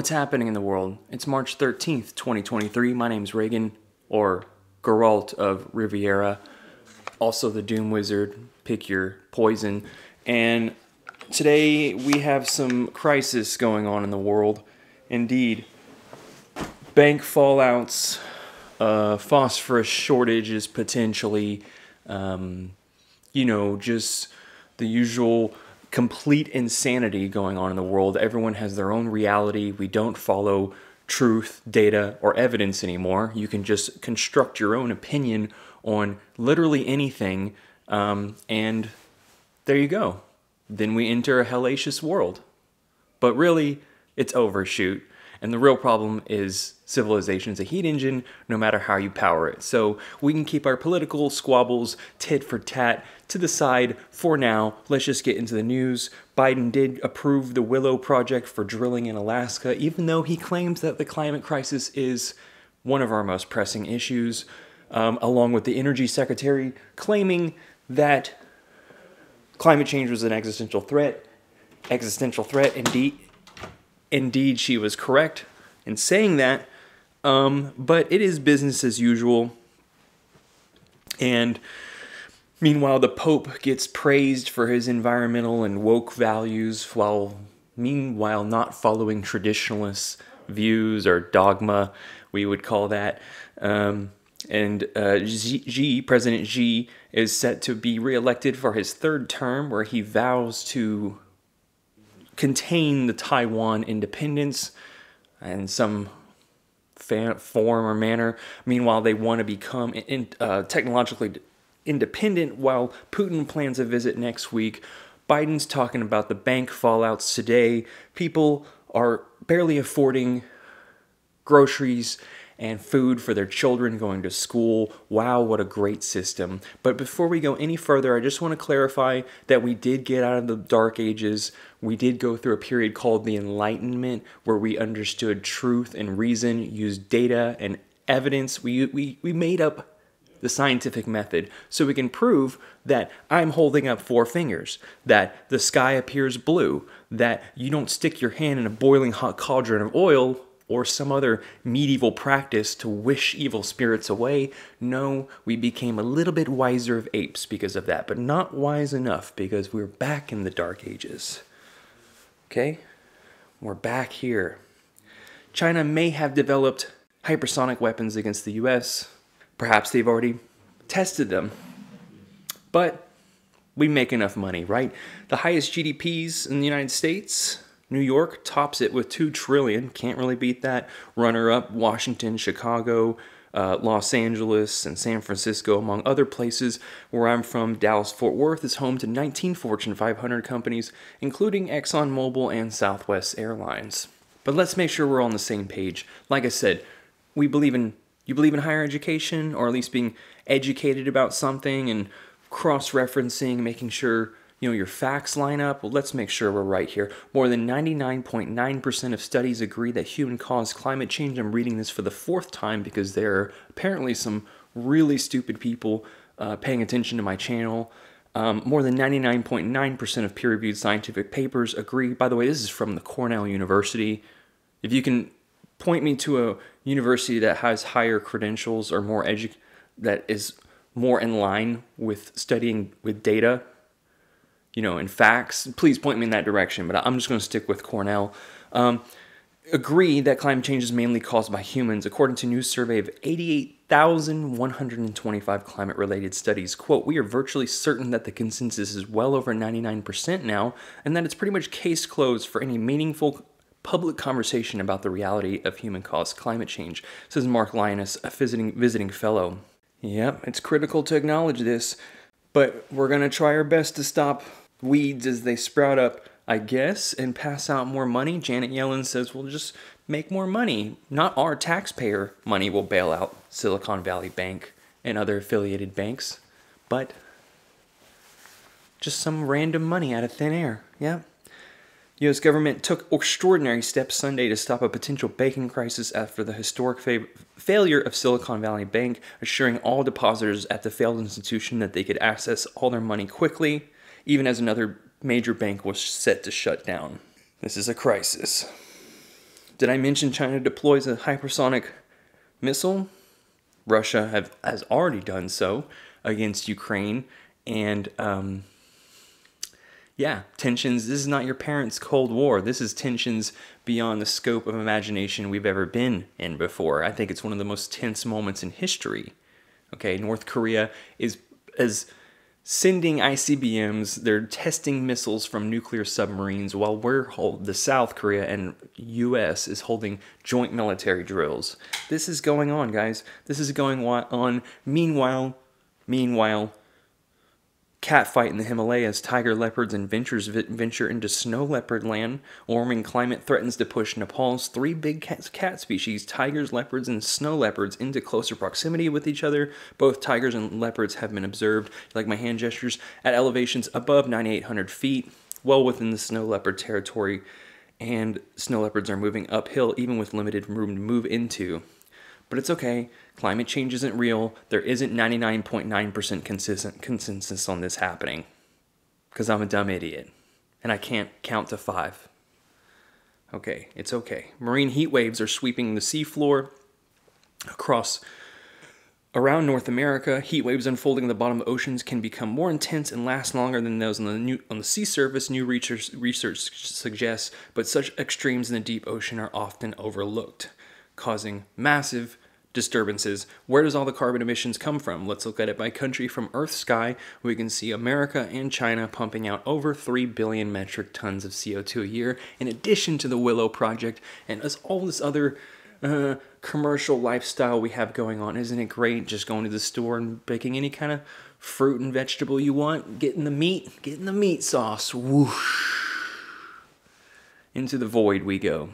What's happening in the world? It's March 13th, 2023. My name's Reagan, or Geralt of Riviera, also the Doom Wizard, pick your poison. And today we have some crisis going on in the world. Indeed, bank fallouts, phosphorus shortages potentially, you know, just the usual complete insanity going on in the world. Everyone has their own reality. We don't follow truth, data, or evidence anymore. You can just construct your own opinion on literally anything, and there you go. Then we enter a hellacious world. But really, it's overshoot. And the real problem is civilization's a heat engine, no matter how you power it. So we can keep our political squabbles, tit for tat, to the side for now. Let's just get into the news. Biden did approve the Willow Project for drilling in Alaska, even though he claims that the climate crisis is one of our most pressing issues, along with the energy secretary claiming that climate change was an existential threat. Existential threat, indeed. Indeed, she was correct in saying that, but it is business as usual. And meanwhile, the Pope gets praised for his environmental and woke values, while meanwhile not following traditionalist views or dogma, we would call that. Xi, President Xi, is set to be reelected for his third term, where he vows to contain the Taiwan independence in some form or manner. Meanwhile, they want to become technologically independent, while Putin plans a visit next week. Biden's talking about the bank fallouts today. People are barely affording groceries and food for their children going to school. Wow, what a great system. But before we go any further, I just want to clarify that we did get out of the Dark Ages. We did go through a period called the Enlightenment, where we understood truth and reason, used data and evidence. We made up the scientific method so we can prove that I'm holding up four fingers, that the sky appears blue, that you don't stick your hand in a boiling hot cauldron of oil or some other medieval practice to wish evil spirits away. No, we became a little bit wiser of apes because of that, but not wise enough, because we're back in the Dark Ages. Okay? We're back here. China may have developed hypersonic weapons against the US. Perhaps they've already tested them. But we make enough money, right? The highest GDPs in the United States. New York tops it with $2 trillion. Can't really beat that. Runner-up, Washington, Chicago, Los Angeles, and San Francisco, among other places. Where I'm from, Dallas-Fort Worth is home to 19 Fortune 500 companies, including ExxonMobil and Southwest Airlines. But let's make sure we're on the same page. Like I said, you believe in higher education, or at least being educated about something and cross-referencing, making sure you know, your facts line up. Well, let's make sure we're right here. More than 99.9% of studies agree that human-caused climate change, I'm reading this for the fourth time because there are apparently some really stupid people paying attention to my channel. More than 99.9% of peer-reviewed scientific papers agree. By the way, this is from the Cornell University. If you can point me to a university that has higher credentials or more that is more in line with studying with data, you know, in facts, please point me in that direction, but I'm just going to stick with Cornell. Agree that climate change is mainly caused by humans, according to a new survey of 88,125 climate-related studies. Quote, we are virtually certain that the consensus is well over 99% now, and that it's pretty much case closed for any meaningful public conversation about the reality of human-caused climate change, says Mark Lyons, a visiting fellow. Yep, it's critical to acknowledge this, but we're going to try our best to stop weeds as they sprout up, I guess, and pass out more money. Janet Yellen says we'll just make more money. Not our taxpayer money will bail out Silicon Valley Bank and other affiliated banks, but just some random money out of thin air. Yeah. U.S. government took extraordinary steps Sunday to stop a potential banking crisis after the historic failure of Silicon Valley Bank, assuring all depositors at the failed institution that they could access all their money quickly, even as another major bank was set to shut down. This is a crisis. Did I mention China deploys a hypersonic missile? Russia has already done so against Ukraine. And yeah, tensions. This is not your parents' Cold War. This is tensions beyond the scope of imagination we've ever been in before. I think it's one of the most tense moments in history. Okay, North Korea is sending ICBMs. They're testing missiles from nuclear submarines while the South Korea and U.S. is holding joint military drills. This is going on, guys. This is going on. Meanwhile, catfight in the Himalayas, tiger leopards and venture into snow leopard land. Warming climate threatens to push Nepal's three big cat species, tigers, leopards, and snow leopards, into closer proximity with each other. Both tigers and leopards have been observed, like my hand gestures, at elevations above 9,800 feet, well within the snow leopard territory, and snow leopards are moving uphill even with limited room to move into. But it's okay. Climate change isn't real. There isn't 99.9% consistent consensus on this happening. Because I'm a dumb idiot. And I can't count to 5. Okay, it's okay. Marine heat waves are sweeping the seafloor around North America. Heat waves unfolding at the bottom of oceans can become more intense and last longer than those on the sea surface, new research suggests. But such extremes in the deep ocean are often overlooked, causing massive disturbances. Where does all the carbon emissions come from? Let's look at it by country. From Earth's sky, we can see America and China pumping out over 3 billion metric tons of CO2 a year, in addition to the Willow Project and all this other commercial lifestyle we have going on. Isn't it great just going to the store and picking any kind of fruit and vegetable you want, getting the meat sauce, whoosh. Into the void we go.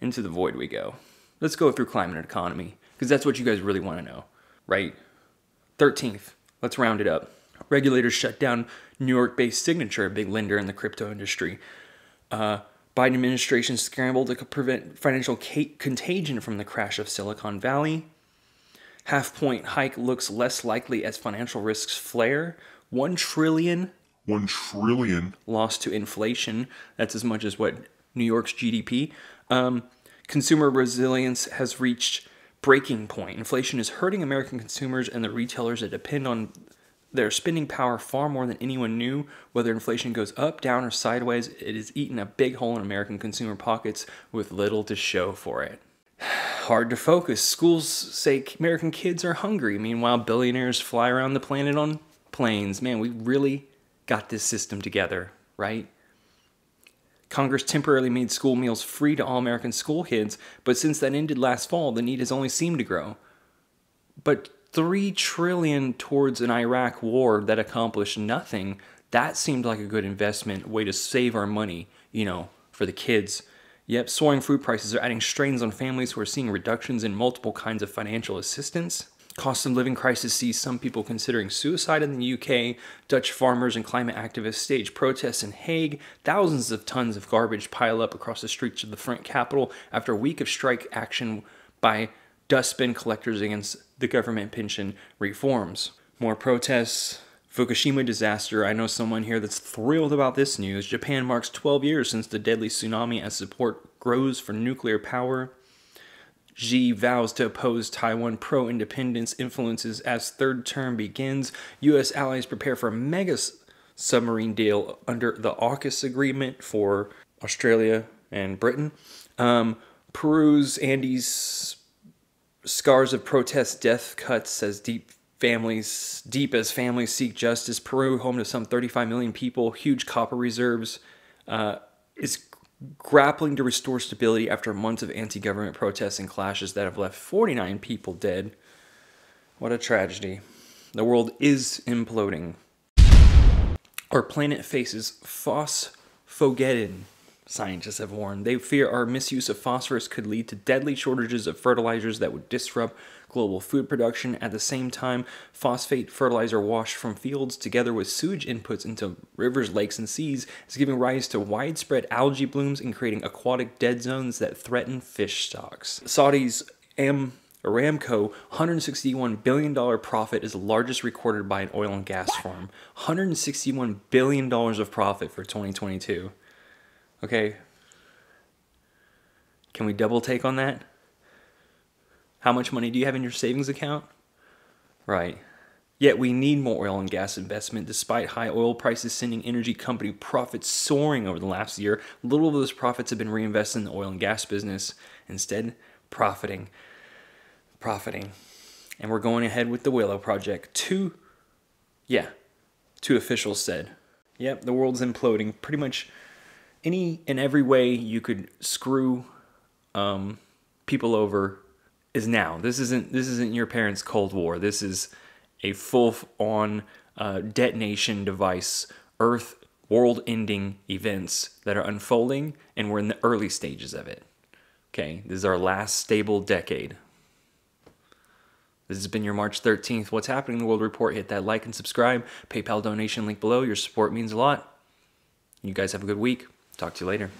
Into the void we go. Let's go through climate and economy, because that's what you guys really want to know, right? 13th, let's round it up. Regulators shut down New York-based Signature, a big lender in the crypto industry. Biden administration scrambled to prevent financial contagion from the crash of Silicon Valley. Half-point hike looks less likely as financial risks flare. $1 trillion lost to inflation. That's as much as what New York's GDP. Consumer resilience has reached breaking point. Inflation is hurting American consumers and the retailers that depend on their spending power far more than anyone knew. Whether inflation goes up, down, or sideways, it has eaten a big hole in American consumer pockets with little to show for it. Hard to focus. Schools say American kids are hungry. Meanwhile, billionaires fly around the planet on planes. Man, we really got this system together, right? Congress temporarily made school meals free to all American school kids, but since that ended last fall, the need has only seemed to grow. But $3 trillion towards an Iraq war that accomplished nothing, that seemed like a good investment, way to save our money, you know, for the kids. Yep, soaring food prices are adding strains on families who are seeing reductions in multiple kinds of financial assistance. Cost of living crisis sees some people considering suicide in the UK. Dutch farmers and climate activists stage protests in Hague. Thousands of tons of garbage pile up across the streets of the French capital after a week of strike action by dustbin collectors against the government pension reforms. More protests. Fukushima disaster. I know someone here that's thrilled about this news. Japan marks 12 years since the deadly tsunami as support grows for nuclear power. Xi vows to oppose Taiwan pro-independence influences as third term begins. U.S. allies prepare for a mega submarine deal under the AUKUS agreement for Australia and Britain. Peru's Andes, scars of protest death cuts as deep as families seek justice. Peru, home to some 35 million people, huge copper reserves, is grappling to restore stability after months of anti-government protests and clashes that have left 49 people dead. What a tragedy. The world is imploding. Our planet faces phosphogeddon, scientists have warned. They fear our misuse of phosphorus could lead to deadly shortages of fertilizers that would disrupt global food production. At the same time, phosphate fertilizer washed from fields together with sewage inputs into rivers, lakes, and seas is giving rise to widespread algae blooms and creating aquatic dead zones that threaten fish stocks. Saudi's Aramco $161 billion profit is the largest recorded by an oil and gas firm. $161 billion of profit for 2022. Okay. Can we double take on that? How much money do you have in your savings account? Right. Yet we need more oil and gas investment. Despite high oil prices sending energy company profits soaring over the last year, little of those profits have been reinvested in the oil and gas business. Instead, profiting. And we're going ahead with the Willow Project. Two officials said. Yep, the world's imploding. Pretty much any and every way you could screw people over is now. This isn't your parents' Cold War. This is a full-on detonation device, Earth, world-ending events that are unfolding, and we're in the early stages of it. Okay, this is our last stable decade. This has been your March 13th What's Happening in the World report. Hit that like and subscribe. PayPal donation link below. Your support means a lot. You guys have a good week. Talk to you later.